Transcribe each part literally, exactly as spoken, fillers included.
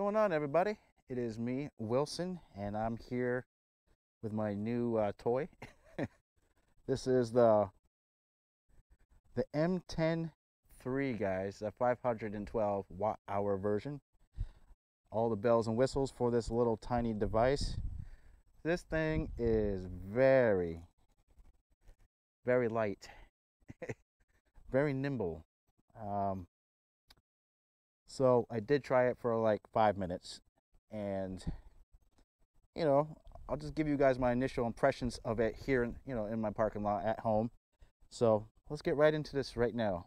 Going on, everybody? It is me, Wilson, and I'm here with my new uh, toy. This is the the M ten three, guys, the five hundred twelve watt hour version. All the bells and whistles for this little tiny device. This thing is very, very light, very nimble. Um, So I did try it for like five minutes, and you know, I'll just give you guys my initial impressions of it here, in, you know, in my parking lot at home. So let's get right into this right now.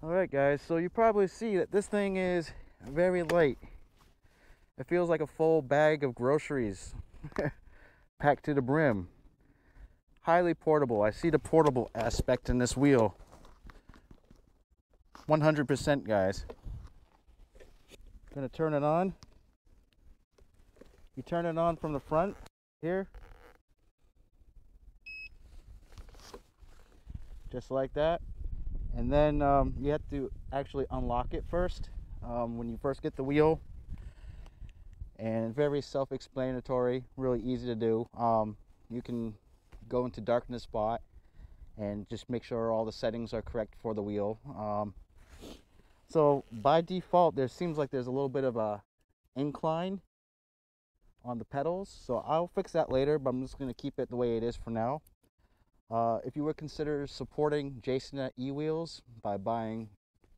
All right, guys. So you probably see that this thing is very light. It feels like a full bag of groceries, packed to the brim. Highly portable. I see the portable aspect in this wheel. one hundred percent, guys. Gonna turn it on. You turn it on from the front here, just like that, and then um, you have to actually unlock it first um, when you first get the wheel. And very self-explanatory, really easy to do. Um, you can go into darkness spot and just make sure all the settings are correct for the wheel. Um, So by default, there seems like there's a little bit of a incline on the pedals. So I'll fix that later, but I'm just going to keep it the way it is for now. Uh, if you would consider supporting Jason at E-Wheels by buying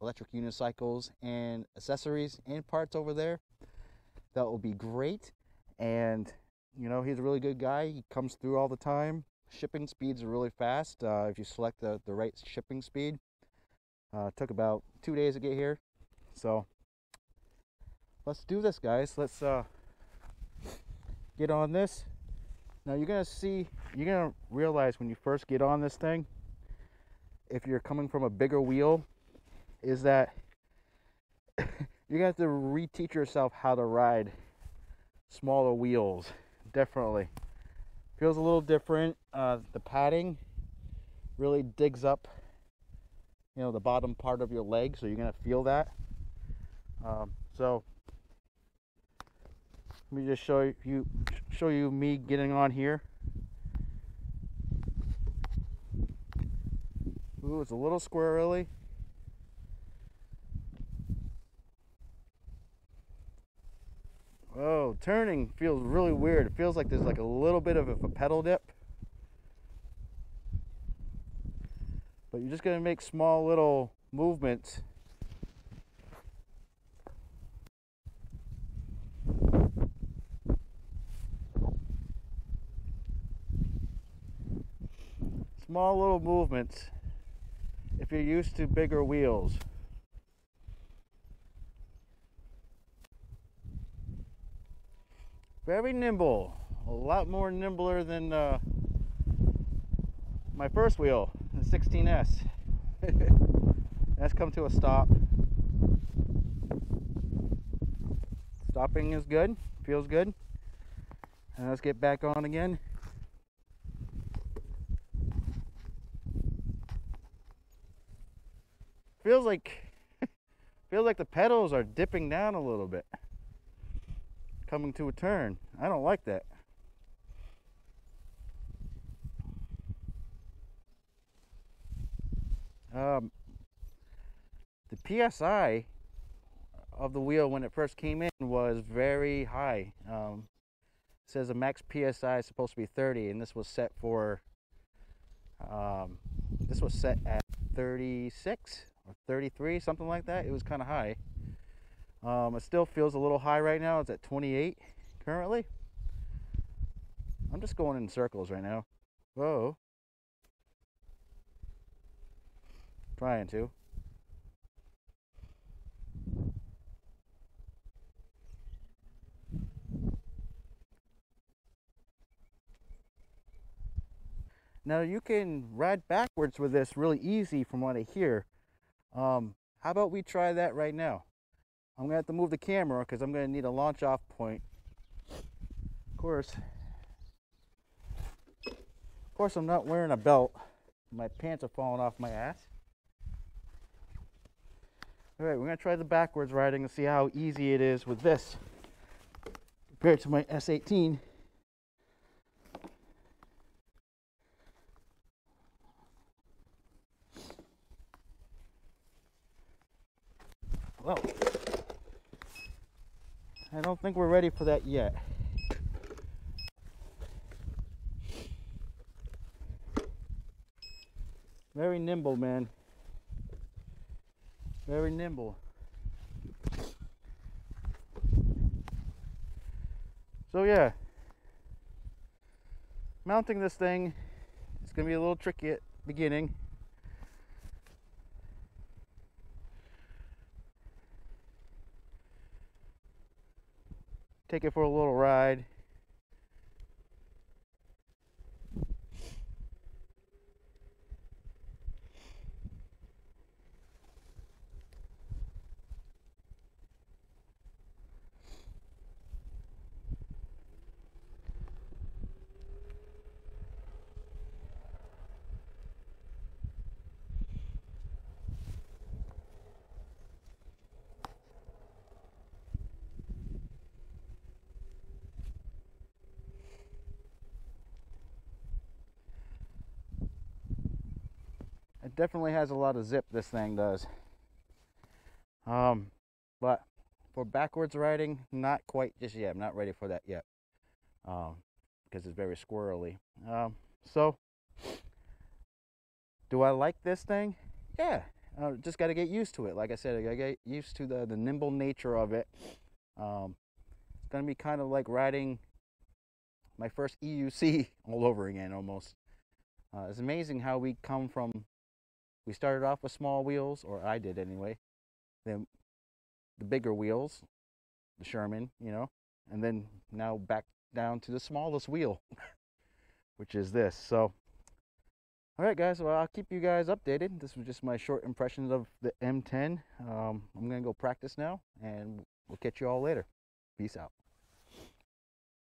electric unicycles and accessories and parts over there, that will be great. And, you know, he's a really good guy. He comes through all the time. Shipping speeds are really fast uh, if you select the, the right shipping speed. Uh, took about two days to get here, so let's do this, guys. Let's uh, get on this. Now you're gonna see, you're gonna realize when you first get on this thing, if you're coming from a bigger wheel, is that you're gonna have to reteach yourself how to ride smaller wheels. Definitely feels a little different. Uh, the padding really digs up, you know, the bottom part of your leg, so you're gonna feel that. Um, so let me just show you show you me getting on here. Ooh, it's a little squirrely. Oh, turning feels really weird. It feels like there's like a little bit of a pedal dip. But you're just going to make small little movements. Small little movements if you're used to bigger wheels. Very nimble. A lot more nimbler than uh, my first wheel. The sixteen S. That's come to a stop. Stopping is good, feels good. And let's get back on again. Feels like feels like the pedals are dipping down a little bit. Coming to a turn. I don't like that. Um, the P S I of the wheel when it first came in was very high. Um, it says the max P S I is supposed to be thirty, and this was set for um, this was set at thirty-six or thirty-three, something like that. It was kind of high. Um, it still feels a little high right now. It's at twenty-eight currently. I'm just going in circles right now. Whoa. Trying to. Now you can ride backwards with this really easy from what I hear. Um, how about we try that right now? I'm gonna have to move the camera because I'm gonna need a launch off point. Of course, of course I'm not wearing a belt. My pants are falling off my ass. All right, we're gonna try the backwards riding and see how easy it is with this compared to my S eighteen. Well, I don't think we're ready for that yet. Very nimble, man. Very nimble. So yeah, mounting this thing, it's gonna be a little tricky at the beginning. Take it for a little ride. It definitely has a lot of zip, this thing does. Um, but for backwards riding, not quite just yet. I'm not ready for that yet. Um, because it's very squirrely. Um, so, do I like this thing? Yeah. I just got to get used to it. Like I said, I got to get used to the, the nimble nature of it. Um, it's going to be kind of like riding my first E U C all over again, almost. Uh, it's amazing how we come from... We started off with small wheels, or I did anyway, then the bigger wheels, the Sherman, you know, and then now back down to the smallest wheel, which is this. So, all right, guys, well, I'll keep you guys updated. This was just my short impressions of the M ten. Um, I'm going to go practice now, and we'll catch you all later. Peace out.